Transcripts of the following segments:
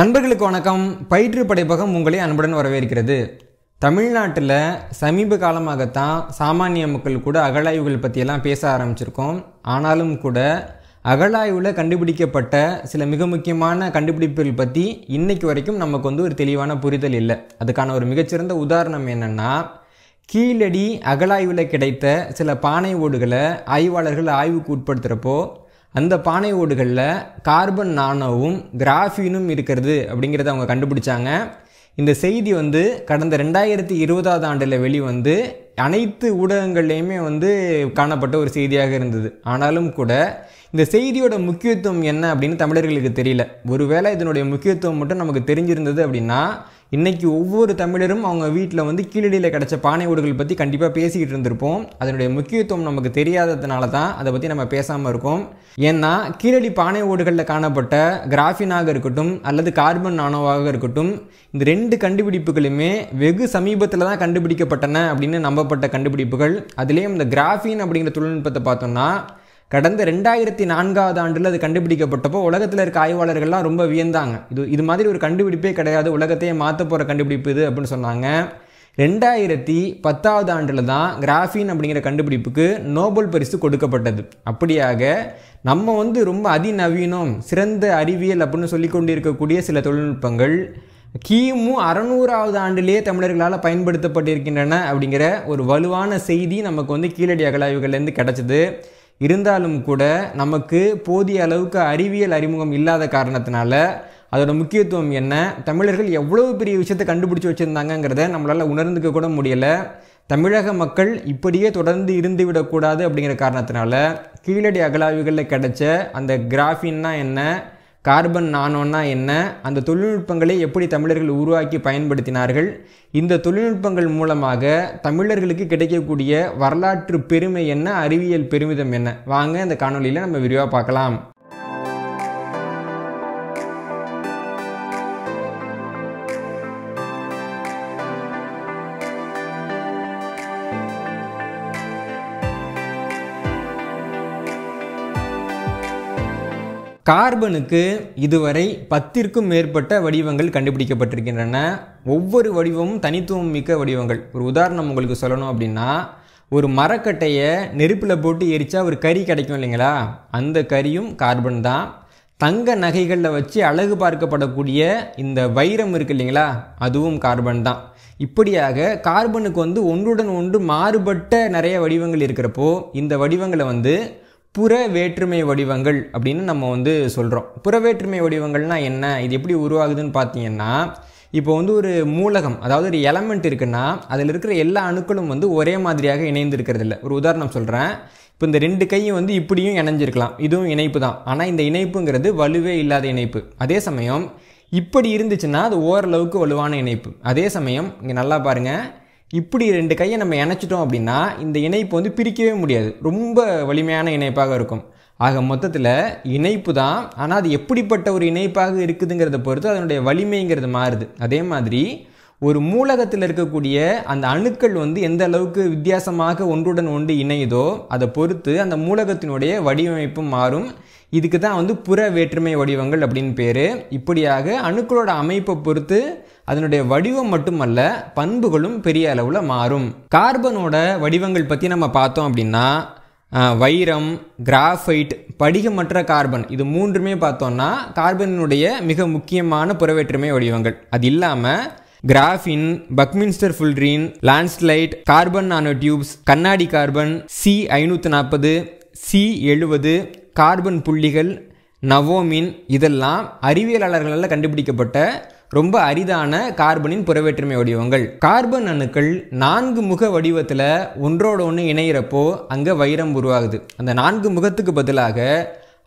நண்பர்களுக்கு வணக்கம். பயிற்று படைப்பகம் உங்களை அன்புடன் வரவேற்கிறது. தமிழ்நாட்டில் சமீப காலமாகத்தான் சாமானிய மக்கள் கூட அகழாய்வுகள் பற்றியெல்லாம் பேச ஆரம்பிச்சிருக்கோம். ஆனாலும் கூட அகழாய்வில் கண்டுபிடிக்கப்பட்ட சில மிக முக்கியமான கண்டுபிடிப்புகள் பற்றி இன்றைக்கு வரைக்கும் நமக்கு ஒரு தெளிவான புரிதல் இல்லை. அதுக்கான ஒரு மிகச்சிறந்த உதாரணம் என்னென்னா, கீழடி அகழாய்வில் கிடைத்த சில பானை ஓடுகளை ஆய்வாளர்கள் ஆய்வுக்கு உட்படுத்துகிறப்போ அந்த பானை ஓடுகளில் கார்பன் நானோவும் கிராஃபீனும் இருக்கிறது அப்படிங்கிறத அவங்க கண்டுபிடிச்சாங்க. இந்த செய்தி கடந்த 2020 ஆண்டில் வெளிவந்து அனைத்து ஊடகங்கள்லேயுமே காணப்பட்ட ஒரு செய்தியாக இருந்தது. ஆனாலும் கூட இந்த செய்தியோட முக்கியத்துவம் என்ன அப்படின்னு தமிழர்களுக்கு தெரியல. ஒருவேளை இதனுடைய முக்கியத்துவம் மட்டும் நமக்கு தெரிஞ்சிருந்தது அப்படின்னா இன்றைக்கி ஒவ்வொரு தமிழரும் அவங்க வீட்டில் கீழடியில் கிடச்ச பானை ஓடுகள் பற்றி கண்டிப்பாக பேசிக்கிட்டு இருந்திருப்போம். அதனுடைய முக்கியத்துவம் நமக்கு தெரியாததுனால தான் அதை பற்றி நம்ம பேசாமல் இருக்கோம். ஏன்னா கீழடி பானை ஓடுகளில் காணப்பட்ட கிராஃபினாக இருக்கட்டும் அல்லது கார்பன் நானோவாக இருக்கட்டும், இந்த ரெண்டு கண்டுபிடிப்புகளுமே வெகு சமீபத்தில் தான் கண்டுபிடிக்கப்பட்டன அப்படின்னு நம்பப்பட்ட கண்டுபிடிப்புகள். அதுலேயும் இந்த கிராஃபின் அப்படிங்கிற தொழில்நுட்பத்தை பார்த்தோம்னா கடந்த 2004 ஆண்டில் அது கண்டுபிடிக்கப்பட்டப்போ உலகத்தில் இருக்க ஆய்வாளர்கள்லாம் ரொம்ப வியந்தாங்க. இது மாதிரி ஒரு கண்டுபிடிப்பே கிடையாது, உலகத்தையே மாற்ற போகிற கண்டுபிடிப்பு இது அப்படின்னு சொன்னாங்க. 2010 ஆண்டில் தான் கிராஃபின் அப்படிங்கிற கண்டுபிடிப்புக்கு நோபல் பரிசு கொடுக்கப்பட்டது. அப்படியாக நம்ம ரொம்ப அதிநவீனம் சிறந்த அறிவியல் அப்படின்னு சொல்லி கொண்டு இருக்கக்கூடிய சில தொழில்நுட்பங்கள் கிமு 600 ஆண்டிலேயே தமிழர்களால் பயன்படுத்தப்பட்டிருக்கின்றன அப்படிங்கிற ஒரு வலுவான செய்தி நமக்கு கீழடி அகழாய்வுகள்லேருந்து கிடச்சிது. இருந்தாலும் கூட நமக்கு போதிய அளவுக்கு அறிவியல் அறிமுகம் இல்லாத காரணத்தினால அதோட முக்கியத்துவம் என்ன, தமிழர்கள் எவ்வளவு பெரிய விஷயத்தை கண்டுபிடிச்சி வச்சுருந்தாங்கிறத நம்மளால் உணர்ந்துக்க கூட முடியலை. தமிழக மக்கள் இப்படியே தொடர்ந்து இருந்துவிடக்கூடாது அப்படிங்கிற காரணத்தினால கீழடி அகழாய்வுகளில் கிடைச்ச அந்த கிராஃபின்னா என்ன, கார்பன் நானோன்னா என்ன, அந்த தொழில்நுட்பங்களை எப்படி தமிழர்கள் உருவாக்கி பயன்படுத்தினார்கள், இந்த தொழில்நுட்பங்கள் மூலமாக தமிழர்களுக்கு கிடைக்கக்கூடிய வரலாற்று பெருமை என்ன, அறிவியல் பெருமிதம் என்ன, வாங்க இந்த காணொலியில் நம்ம விரிவாக பார்க்கலாம். கார்பனுக்கு இதுவரை 10க்கும் மேற்பட்ட வடிவங்கள் கண்டுபிடிக்கப்பட்டிருக்கின்றன. ஒவ்வொரு வடிவமும் தனித்துவம் மிக்க வடிவங்கள். ஒரு உதாரணம் உங்களுக்கு சொல்லணும் அப்படின்னா, ஒரு மரக்கட்டையை நெருப்பில் போட்டு எரித்தா ஒரு கறி கிடைக்கும் இல்லைங்களா, அந்த கறியும் கார்பன் தான். தங்க நகைகளில் வச்சு அழகு பார்க்கப்படக்கூடிய இந்த வைரம் இருக்குது இல்லைங்களா, அதுவும் கார்பன் தான். இப்படியாக கார்பனுக்கு ஒன்றுடன் ஒன்று மாறுபட்ட நிறைய வடிவங்கள் இருக்கிறப்போ இந்த வடிவங்களை புற வேற்றுமை வடிவங்கள் அப்படின்னு நம்ம சொல்கிறோம். புற வேற்றுமை வடிவங்கள்னால் என்ன, இது எப்படி உருவாகுதுன்னு பார்த்தீங்கன்னா, இப்போ ஒரு மூலகம், அதாவது ஒரு எலமெண்ட் இருக்குன்னா அதில் இருக்கிற எல்லா அணுக்களும் ஒரே மாதிரியாக இணைந்து இருக்கிறது இல்லை. ஒரு உதாரணம் சொல்கிறேன். இப்போ இந்த ரெண்டு கையும் இப்படியும் இணைஞ்சிருக்கலாம், இதுவும் இணைப்பு தான். ஆனால் இந்த இணைப்புங்கிறது வலுவே இல்லாத இணைப்பு. அதே சமயம் இப்படி இருந்துச்சுன்னா அது ஓரளவுக்கு வலுவான இணைப்பு. அதே சமயம் இங்கே நல்லா பாருங்கள், இப்படி ரெண்டு கையை நம்ம இணைச்சிட்டோம் அப்படின்னா இந்த இணைப்பு பிரிக்கவே முடியாது, ரொம்ப வலிமையான இணைப்பாக இருக்கும். ஆக மொத்தத்தில் இணைப்பு தான், ஆனால் அது எப்படிப்பட்ட ஒரு இணைப்பாக இருக்குதுங்கிறத பொறுத்து அதனுடைய வலிமைங்கிறது மாறுது. அதே மாதிரி ஒரு மூலகத்தில் இருக்கக்கூடிய அந்த அணுக்கள் எந்த அளவுக்கு வித்தியாசமாக ஒன்றுடன் ஒன்று இணையுதோ அதை பொறுத்து அந்த மூலகத்தினுடைய வடிவமைப்பு மாறும். இதுக்கு தான் புற வேற்றுமை வடிவங்கள் அப்படின்னு பேர். இப்படியாக அணுக்களோட அமைப்பை பொறுத்து அதனுடைய வடிவம் மட்டுமல்ல பண்புகளும் பெரிய அளவில் மாறும். கார்பனோட வடிவங்கள் பற்றி நம்ம பார்த்தோம் அப்படின்னா வைரம், கிராஃபைட், படிகமற்ற கார்பன், இது மூன்றுமே பார்த்தோம்னா கார்பனுடைய மிக முக்கியமான புற வேற்றுமை வடிவங்கள். அது இல்லாமல் graphene, Buckminster fullerene, landslide, carbon nano tubes, கண்ணாடி கார்பன், C540, C70, கார்பன் புள்ளிகள், நவோமின், இதெல்லாம் அறிவியலாளர்களால் கண்டுபிடிக்கப்பட்ட ரொம்ப அரிதான கார்பனின் புறவேற்றுமை வடிவங்கள். கார்பன் அணுக்கள் 4 முக வடிவத்தில் ஒன்றோட ஒன்று இணைகிறப்போ அங்கே வைரம் உருவாகுது. அந்த 4 முகத்துக்கு பதிலாக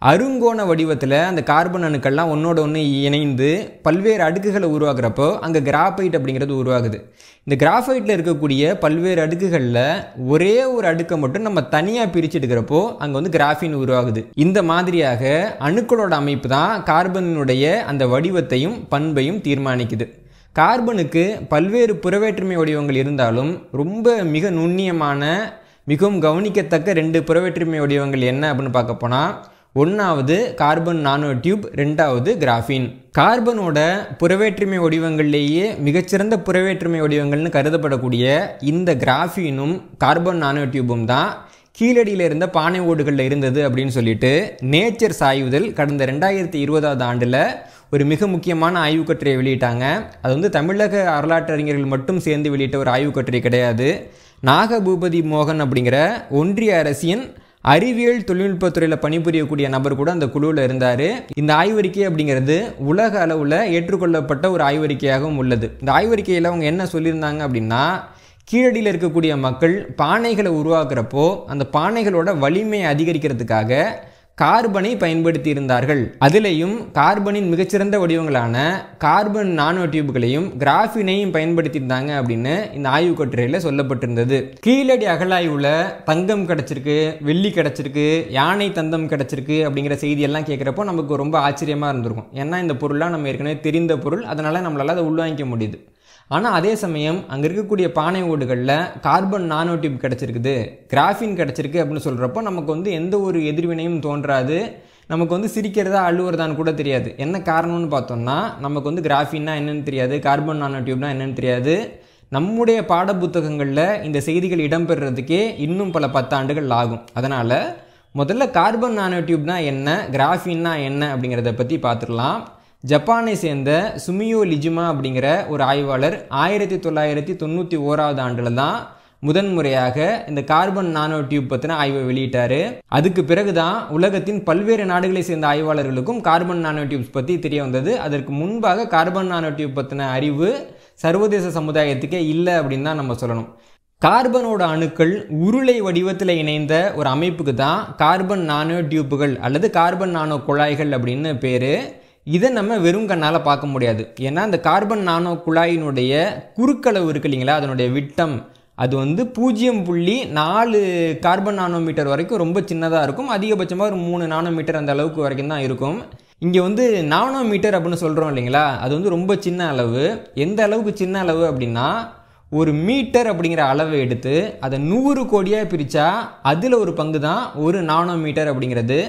அருங்கோண வடிவத்தில் அந்த கார்பன் அணுக்கள்லாம் ஒன்றோட ஒன்று இணைந்து பல்வேறு அடுக்குகளை உருவாக்குறப்போ அங்கே கிராஃபைட் அப்படிங்கிறது உருவாகுது. இந்த கிராஃபைட்டில் இருக்கக்கூடிய பல்வேறு அடுக்குகளில் ஒரே ஒரு அடுக்கை மட்டும் நம்ம தனியாக பிரித்து எடுக்கிறப்போ அங்கே கிராஃபின் உருவாகுது. இந்த மாதிரியாக அணுக்களோட அமைப்பு தான் கார்பனுடைய அந்த வடிவத்தையும் பண்பையும் தீர்மானிக்குது. கார்பனுக்கு பல்வேறு புறவேற்றுமை வடிவங்கள் இருந்தாலும் ரொம்ப மிக நுண்ணியமான மிகவும் கவனிக்கத்தக்க 2 புறவேற்றுமை வடிவங்கள் என்ன அப்படின்னு பார்க்க போனால், ஒன்றாவது கார்பன் நானோ டியூப், ரெண்டாவது கிராஃபின். கார்பனோட புறவேற்றுமை வடிவங்கள்லேயே மிகச்சிறந்த புறவேற்றுமை வடிவங்கள்னு கருதப்படக்கூடிய இந்த கிராஃபீனும் கார்பன் நானோ டியூபும் தான் கீழடியில் இருந்த பானை ஓடுகளில் இருந்தது அப்படின்னு சொல்லிட்டு நேச்சர் சாய்வுதல் கடந்த 2020 ஆண்டில் ஒரு மிக முக்கியமான ஆய்வுக்கட்டுரையை வெளியிட்டாங்க. அது வந்து தமிழக வரலாற்றறிஞர்கள் மட்டும் சேர்ந்து வெளியிட்ட ஒரு ஆய்வுக்கட்டுரை கிடையாது. நாகபூபதி மோகன் அப்படிங்கிற ஒன்றிய அரசின் அறிவியல் தொழில்நுட்பத்துறையில் பணிபுரியக்கூடிய நபர் கூட அந்த குழுவில் இருந்தார். இந்த ஆய்வறிக்கை அப்படிங்கிறது உலக அளவில் ஏற்றுக்கொள்ளப்பட்ட ஒரு ஆய்வறிக்கையாகவும் உள்ளது. இந்த ஆய்வறிக்கையில் அவங்க என்ன சொல்லியிருந்தாங்க அப்படின்னா, கீழடியில் இருக்கக்கூடிய மக்கள் பானைகளை உருவாக்குறப்போ அந்த பானைகளோட வலிமையை அதிகரிக்கிறதுக்காக கார்பனை பயன்படுத்தி இருந்தார்கள். அதிலையும் கார்பனின் மிகச்சிறந்த வடிவங்களான கார்பன் நானோ டியூப்களையும் கிராஃபினையும் பயன்படுத்தியிருந்தாங்க அப்படின்னு இந்த ஆய்வுக்கட்டுரையில் சொல்லப்பட்டிருந்தது. கீழடி அகழாய்வுல தங்கம் கிடைச்சிருக்கு, வெள்ளி கிடைச்சிருக்கு, யானை தந்தம் கிடைச்சிருக்கு அப்படிங்கிற செய்தியெல்லாம் கேட்குறப்போ நமக்கு ரொம்ப ஆச்சரியமாக இருந்திருக்கும். ஏன்னா இந்த பொருள்லாம் நம்ம ஏற்கனவே தெரிந்த பொருள், அதனால் நம்மளால் அதை உள்வாங்கிக்க முடியுது. ஆனால் அதே சமயம் அங்கே இருக்கக்கூடிய பானை ஓடுகளில் கார்பன் நானோ டியூப் கிடச்சிருக்குது, கிராஃபின் கிடச்சிருக்கு அப்படின்னு சொல்கிறப்போ நமக்கு வந்து எந்த ஒரு எதிர்வினையும் தோன்றாது. நமக்கு வந்து சிரிக்கிறதா அழுவுறதான்னு கூட தெரியாது. என்ன காரணம்னு பார்த்தோம்னா, நமக்கு வந்து கிராஃபின்னா என்னென்னு தெரியாது, கார்பன் நானோ டியூப்னா என்னென்னு தெரியாது. நம்முடைய பாட புத்தகங்களில் இந்த செய்திகள் இடம்பெறுறதுக்கே இன்னும் பல 10 ஆண்டுகள் ஆகும். அதனால் முதல்ல கார்பன் நானோ டியூப்னா என்ன, கிராஃபின்னா என்ன அப்படிங்கிறத பற்றி பார்த்துடலாம். ஜப்பானை சேர்ந்த சுமியோ லிஜிமா அப்படிங்கிற ஒரு ஆய்வாளர் 1991 ஆண்டில் தான் முதன்முறையாக இந்த கார்பன் நானோ டியூப் பற்றின ஆய்வை வெளியிட்டார். அதுக்கு பிறகு தான் உலகத்தின் பல்வேறு நாடுகளை சேர்ந்த ஆய்வாளர்களுக்கும் கார்பன் நானோ டியூப்ஸ் பற்றி தெரிய வந்தது. அதற்கு முன்பாக கார்பன் நானோ டியூப் பற்றின அறிவு சர்வதேச சமுதாயத்துக்கே இல்லை அப்படின்னு தான் நம்ம சொல்லணும். கார்பனோட அணுக்கள் உருளை வடிவத்தில் இணைந்த ஒரு அமைப்புக்கு தான் கார்பன் நானோ டியூப்புகள் அல்லது கார்பன் நானோ குழாய்கள் அப்படின்னு பேர். இதை நம்ம வெறும் கண்ணால் பார்க்க முடியாது. ஏன்னா இந்த கார்பன் நானோ குழாயினுடைய குறுக்களவு இருக்கு இல்லைங்களா, அதனுடைய விட்டம் அது வந்து 0.4 கார்பன் நானோமீட்டர் வரைக்கும் ரொம்ப சின்னதாக இருக்கும். அதிகபட்சமாக ஒரு 3 நானோமீட்டர் அந்த அளவுக்கு வரைக்கும் தான் இருக்கும். இங்கே வந்து நானோமீட்டர் அப்படின்னு சொல்கிறோம் இல்லைங்களா, அது வந்து ரொம்ப சின்ன அளவு. எந்த அளவுக்கு சின்ன அளவு அப்படின்னா, ஒரு மீட்டர் அப்படிங்கிற அளவை எடுத்து அதை 100 கோடியாக பிரித்தா அதில் ஒரு பங்கு தான் ஒரு நானோமீட்டர் அப்படிங்கிறது.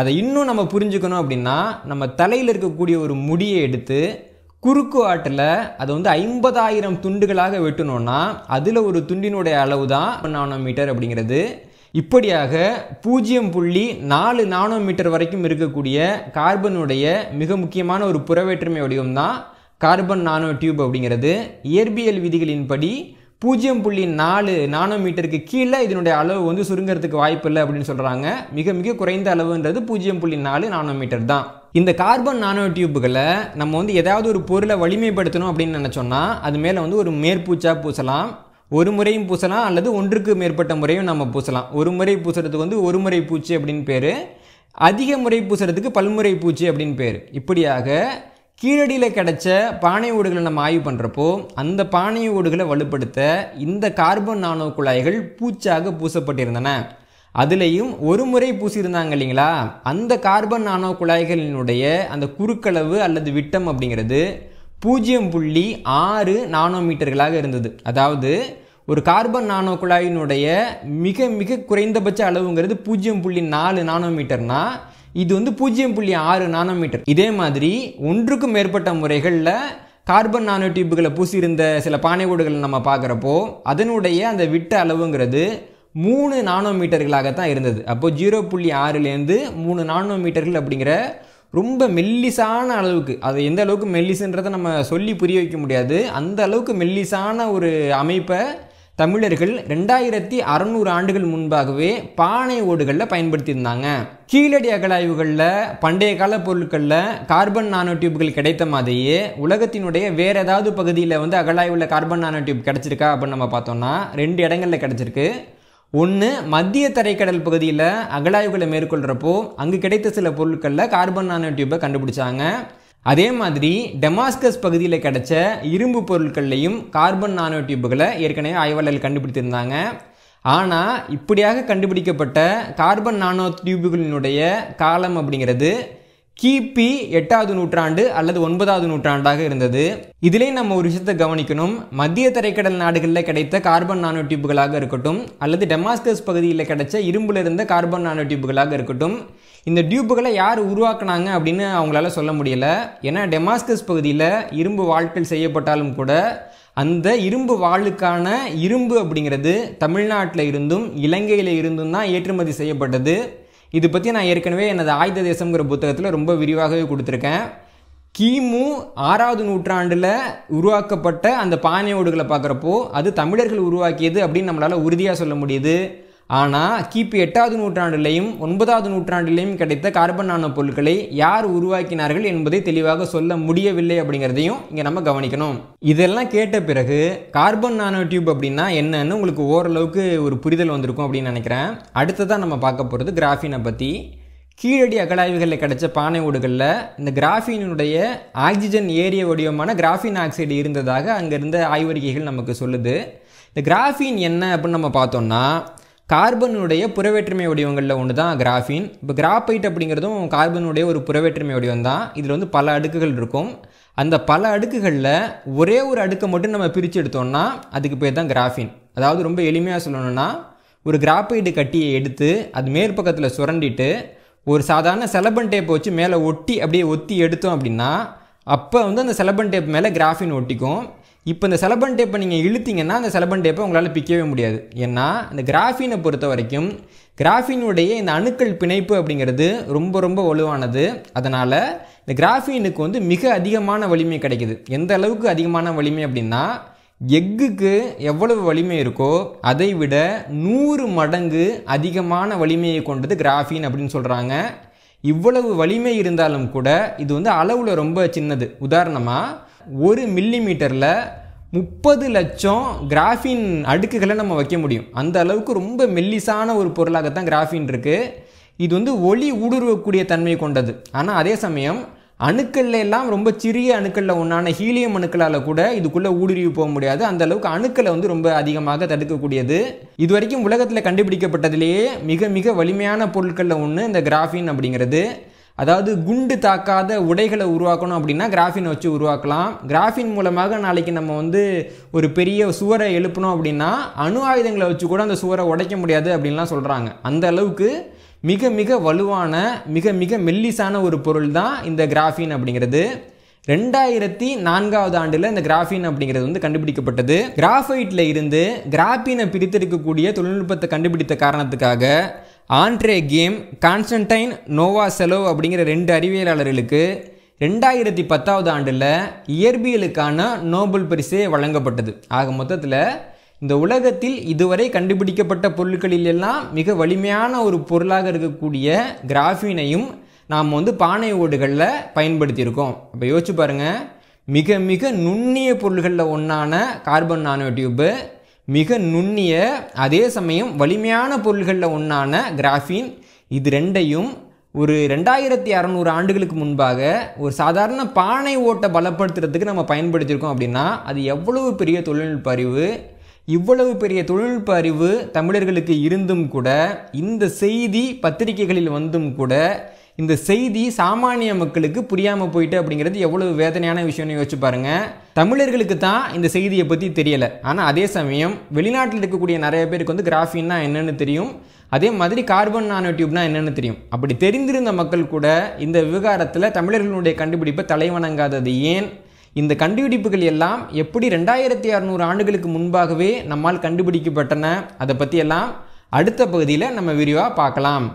அதை இன்னும் நம்ம புரிஞ்சுக்கணும் அப்படின்னா, நம்ம தலையில் இருக்கக்கூடிய ஒரு முடியை எடுத்து குறுக்கு ஆட்டில் அதை வந்து 50,000 துண்டுகளாக வெட்டணும்னா அதில் ஒரு துண்டினுடைய அளவு தான் நானோமீட்டர் அப்படிங்கிறது. இப்படியாக 0.4 நானோமீட்டர் வரைக்கும் இருக்கக்கூடிய கார்பனுடைய மிக முக்கியமான ஒரு புறவேற்றுமை வடிவம் தான் கார்பன் நானோ டியூப் அப்படிங்கிறது. இயற்பியல் விதிகளின்படி 0.4 நானோமீட்டருக்கு கீழே இதனுடைய அளவு வந்து சுருங்கிறதுக்கு வாய்ப்பு இல்லை அப்படின்னு சொல்கிறாங்க. மிக மிக குறைந்த அளவுன்றது 0.4 நானோமீட்டர் தான். இந்த கார்பன் நானோ டியூப்புகளை நம்ம வந்து ஏதாவது ஒரு பொருளை வலிமைப்படுத்தணும் அப்படின்னு நினச்சோன்னா அது மேலே வந்து ஒரு மேற்பூச்சா பூசலாம். ஒரு முறையும் பூசலாம் அல்லது 1க்கு மேற்பட்ட முறையும் நம்ம பூசலாம். ஒரு முறை பூசுறதுக்கு வந்து ஒரு முறை பூச்சி அப்படின்னு பேர், அதிக முறை பூசுறதுக்கு பல்முறை பூச்சி அப்படின்னு பேர். இப்படியாக கீழடியில் கிடைச்ச பானை ஓடுகளை நம்ம ஆய்வு பண்ணுறப்போ அந்த பானை ஓடுகளை வலுப்படுத்த இந்த கார்பன் நானோ குழாய்கள் பூச்சாக பூசப்பட்டிருந்தன. அதுலேயும் ஒரு முறை பூசியிருந்தாங்க இல்லைங்களா, அந்த கார்பன் நானோ குழாய்களினுடைய அந்த குறுக்களவு அல்லது விட்டம் அப்படிங்கிறது 0.6 நானோமீட்டர்களாக இருந்தது. அதாவது ஒரு கார்பன் நானோ குழாயினுடைய மிக மிக குறைந்தபட்ச அளவுங்கிறது 0.4 நானோமீட்டர்னா இது வந்து 0.6 நானோமீட்டர். இதே மாதிரி 1க்கு மேற்பட்ட முறைகளில் கார்பன் நானோ டியூப்களை பூசியிருந்த சில பானை ஓடுகளை நம்ம பார்க்குறப்போ அதனுடைய அந்த விட்ட அளவுங்கிறது 3 நானோமீட்டர்களாகத்தான் இருந்தது. அப்போது 0.6லேருந்து 3 நானோமீட்டர்கள் அப்படிங்கிற ரொம்ப மெல்லிசான அளவுக்கு, அது எந்த அளவுக்கு மெல்லிசுன்றதை நம்ம சொல்லி புரிய வைக்க முடியாது, அந்த அளவுக்கு மெல்லிசான ஒரு அமைப்பை தமிழர்கள் 2600 ஆண்டுகள் முன்பாகவே பானை ஓடுகளில் பயன்படுத்தியிருந்தாங்க. கீழடி அகழாய்வுகளில் பண்டைய கால பொருட்களில் கார்பன் நானோ டியூப்கள் கிடைத்த மாதிரியே உலகத்தினுடைய வேறு ஏதாவது பகுதியில் வந்து அகழாய்வில் கார்பன் நானோ டியூப் கிடச்சிருக்கா அப்படின்னு நம்ம பார்த்தோம்னா 2 இடங்களில் கிடச்சிருக்கு. ஒன்று, மத்திய தரைக்கடல் பகுதியில் அகழாய்வுகளை மேற்கொள்கிறப்போ அங்கு கிடைத்த சில பொருட்களில் கார்பன் நானோ டியூப்பை கண்டுபிடிச்சாங்க. அதே மாதிரி டெமாஸ்கஸ் பகுதியில் கிடைச்ச இரும்பு பொருட்கள்லையும் கார்பன் நானோ டியூப்களை ஏற்கனவே ஆய்வாளர்கள் கண்டுபிடித்திருந்தாங்க. ஆனால் இப்படியாக கண்டுபிடிக்கப்பட்ட கார்பன் நானோ டியூபுகளினுடைய காலம் அப்படிங்கிறது கிபி 8ஆவது நூற்றாண்டு அல்லது 9ஆவது நூற்றாண்டாக இருந்தது. இதுலேயும் நம்ம ஒரு விஷயத்தை கவனிக்கணும். மத்திய தரைக்கடல் நாடுகளில் கிடைத்த கார்பன் நானோ டியூப்களாக இருக்கட்டும் அல்லது டெமாஸ்கஸ் பகுதியில் கிடைச்ச இரும்புல இருந்த கார்பன் நானோ டியூப்களாக இருக்கட்டும், இந்த டியூப்புகளை யார் உருவாக்குனாங்க அப்படின்னு அவங்களால சொல்ல முடியல. ஏன்னா டெமாஸ்கஸ் பகுதியில் இரும்பு வாள்கள் செய்யப்பட்டாலும் கூட அந்த இரும்பு வாளுக்கான இரும்பு அப்படிங்கிறது தமிழ்நாட்டில் இருந்தும் இலங்கையில் இருந்தும் தான் ஏற்றுமதி செய்யப்பட்டது. இது பற்றி நான் ஏற்கனவே எனது ஆயுத தேசம்ங்கிற புத்தகத்தில் ரொம்ப விரிவாகவே கொடுத்துருக்கேன். கிமு 6வது நூற்றாண்டில் உருவாக்கப்பட்ட அந்த பானை ஓடுகளை பார்க்குறப்போ அது தமிழர்கள் உருவாக்கியது அப்படின்னு நம்மளால் உறுதியாக சொல்ல முடியுது. ஆனால் கிபி 8வது நூற்றாண்டுலேயும் 9வது நூற்றாண்டுலேயும் கிடைத்த கார்பன் நானோ பொருட்களை யார் உருவாக்கினார்கள் என்பதை தெளிவாக சொல்ல முடியவில்லை அப்படிங்கிறதையும் இங்கே நம்ம கவனிக்கணும். இதெல்லாம் கேட்ட பிறகு கார்பன் நானோ டியூப் அப்படின்னா என்னன்னு உங்களுக்கு ஓரளவுக்கு ஒரு புரிதல் வந்திருக்கும் அப்படின்னு நினைக்கிறேன். அடுத்ததான் நம்ம பார்க்க போகிறது கிராஃபினை பற்றி. கீழடி அகழாய்வுகளில் கிடைச்ச பானை ஓடுகளில் இந்த கிராஃபினுடைய ஆக்சிஜன் ஏரிய வடிவமான கிராஃபின் ஆக்சைடு இருந்ததாக அங்கேருந்த ஆய்வறிக்கைகள் நமக்கு சொல்லுது. இந்த கிராஃபின் என்ன அப்படின்னு நம்ம பார்த்தோம்னா கார்பனுடைய புறவேற்றுமை வடிவங்களில் ஒன்று தான் கிராஃபின். இப்போ கிராஃபைட் அப்படிங்கிறதும் கார்பனுடைய ஒரு புறவேற்றுமை வடிவம் தான். இதில் வந்து பல அடுக்குகள் இருக்கும். அந்த பல அடுக்குகளில் ஒரே ஒரு அடுக்கை மட்டும் நம்ம பிரித்து எடுத்தோம்னா அதுக்கு பேர் தான் கிராஃபின். அதாவது ரொம்ப எளிமையாக சொல்லணும்னா ஒரு கிராஃபைடு கட்டியை எடுத்து அது மேற்பக்கத்தில் சுரண்டிட்டு ஒரு சாதாரண செலபன் டேப்பை வச்சு மேலே ஒட்டி அப்படியே ஒத்தி எடுத்தோம் அப்படின்னா அப்போ வந்து அந்த செலபன் டேப் மேலே கிராஃபின் ஒட்டிக்கும். இப்போ இந்த செலபன் டேப்பை நீங்கள் இழுத்திங்கன்னா அந்த செலபன் டேப்பை உங்களால் பிக்கவே முடியாது. ஏன்னா இந்த கிராஃபினை பொறுத்த வரைக்கும் கிராஃபினுடைய இந்த அணுக்கள் பிணைப்பு அப்படிங்கிறது ரொம்ப ரொம்ப வலுவானது. அதனால் இந்த கிராஃபினுக்கு வந்து மிக அதிகமான வலிமை கிடைக்கிது. எந்த அளவுக்கு அதிகமான வலிமை அப்படின்னா எஃகுக்கு எவ்வளவு வலிமை இருக்கோ அதை விட 100 மடங்கு அதிகமான வலிமையை கொண்டது கிராஃபின் அப்படின்னு சொல்கிறாங்க. இவ்வளவு வலிமை இருந்தாலும் கூட இது வந்து அளவில் ரொம்ப சின்னது. உதாரணமாக 1 மில்லிமீட்டரில் 30 லட்சம் கிராஃபின் அடுக்குகளை நம்ம வைக்க முடியும். அந்த அளவுக்கு ரொம்ப மெல்லிசான ஒரு பொருளாகத்தான் கிராஃபின் இருக்குது. இது வந்து ஒளி ஊடுருவக்கூடிய தன்மை கொண்டது. ஆனால் அதே சமயம் அணுக்கள்ல எல்லாம் ரொம்ப சிறிய அணுக்களில் ஒன்றான ஹீலியம் அணுக்களால் கூட இதுக்குள்ளே ஊடுருவி போக முடியாது. அந்தளவுக்கு அணுக்களை வந்து ரொம்ப அதிகமாக தடுக்கக்கூடியது. இது வரைக்கும் உலகத்தில் கண்டுபிடிக்கப்பட்டதிலேயே மிக மிக வலிமையான பொருட்களில் ஒன்று இந்த கிராஃபின் அப்படிங்கிறது. அதாவது குண்டு தாக்காத உடைகளை உருவாக்கணும் அப்படின்னா கிராஃபின் வச்சு உருவாக்கலாம். கிராஃபின் மூலமாக நாளைக்கு நம்ம வந்து ஒரு பெரிய சுவரை எழுப்பணும் அப்படின்னா அணு ஆயுதங்களை வச்சு கூட அந்த சுவரை உடைக்க முடியாது அப்படின்லாம் சொல்கிறாங்க. அந்த அளவுக்கு மிக மிக வலுவான மிக மிக மெல்லிசான ஒரு பொருள் தான் இந்த கிராஃபின் அப்படிங்கிறது. 2004வது ஆண்டில் இந்த கிராஃபின் அப்படிங்கிறது வந்து கண்டுபிடிக்கப்பட்டது. கிராஃபைட்டில் இருந்து கிராஃபினை பிரித்தெடுக்கக்கூடிய தொழில்நுட்பத்தை கண்டுபிடித்த காரணத்துக்காக Andre Geim, Konstantin Novoselov அப்படிங்கிற 2 அறிவியலாளர்களுக்கு 2010வது ஆண்டில் இயற்பியலுக்கான நோபல் பரிசு வழங்கப்பட்டது. ஆக மொத்தத்தில் இந்த உலகத்தில் இதுவரை கண்டுபிடிக்கப்பட்ட பொருட்களிலெல்லாம் மிக வலிமையான ஒரு பொருளாக இருக்கக்கூடிய கிராஃபினையும் நாம் வந்து பானை ஓடுகளில் பயன்படுத்தியிருக்கோம். அப்போ யோசிச்சு பாருங்கள், மிக மிக நுண்ணிய பொருள்களில் ஒன்றான கார்பன் நானோ டியூப்பு, மிக நுண்ணிய அதே சமயம் வலிமையான பொருள்களில் ஒன்றான கிராஃபின், இது ரெண்டையும் ஒரு 2600 ஆண்டுகளுக்கு முன்பாக ஒரு சாதாரண பானை ஓட்டை பலப்படுத்துறதுக்கு நம்ம பயன்படுத்தியிருக்கோம் அப்படின்னா அது எவ்வளவு பெரிய தொழில்நுட்ப அறிவு. இவ்வளவு பெரிய தொழில்நுட்ப அறிவு தமிழர்களுக்கு இருந்தும் கூட இந்த செய்தி பத்திரிகைகளில் வந்தும் கூட இந்த செய்தி சாமானிய மக்களுக்கு புரியாமல் போயிட்டு அப்படிங்கிறது எவ்வளவு வேதனையான விஷயம்னு யோசிச்சு பாருங்கள். தமிழர்களுக்கு தான் இந்த செய்தியை பற்றி தெரியலை. ஆனால் அதே சமயம் வெளிநாட்டில் இருக்கக்கூடிய நிறைய பேருக்கு வந்து கிராஃபின்னா என்னென்னு தெரியும், அதே மாதிரி கார்பன் நானோ டியூப்னா என்னென்னு தெரியும். அப்படி தெரிந்திருந்த மக்கள் கூட இந்த விவகாரத்தில் தமிழர்களுடைய கண்டுபிடிப்பை தலைவணங்காதது ஏன்? இந்த கண்டுபிடிப்புகள் எல்லாம் எப்படி 2600 ஆண்டுகளுக்கு முன்பாகவே நம்மால் கண்டுபிடிக்கப்பட்டன, அதை பற்றியெல்லாம் அடுத்த பகுதியில் நம்ம விரிவாக பார்க்கலாம்.